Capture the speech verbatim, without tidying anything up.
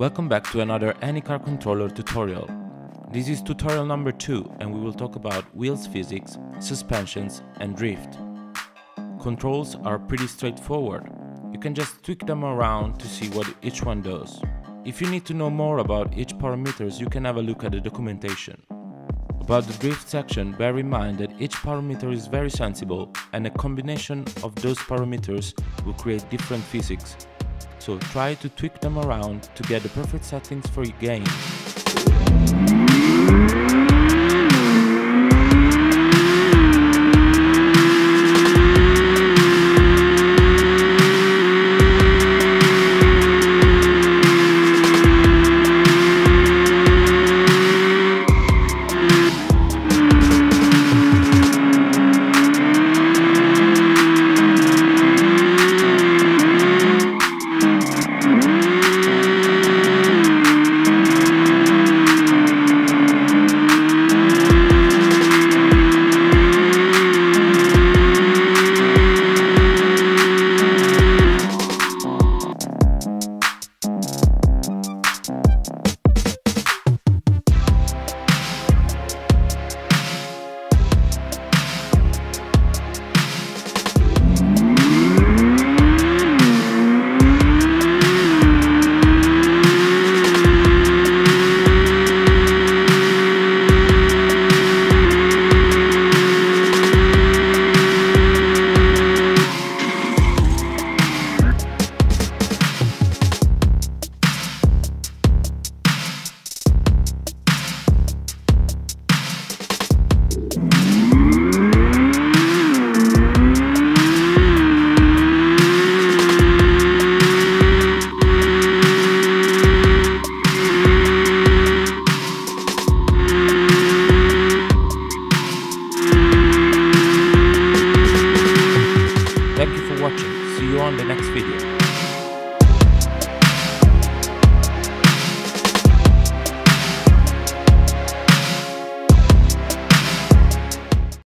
Welcome back to another Any Car Controller tutorial. This is tutorial number two and we will talk about wheels physics, suspensions and drift. Controls are pretty straightforward. You can just tweak them around to see what each one does. If you need to know more about each parameters, you can have a look at the documentation. About the drift section, bear in mind that each parameter is very sensible and a combination of those parameters will create different physics. So try to tweak them around to get the perfect settings for your game.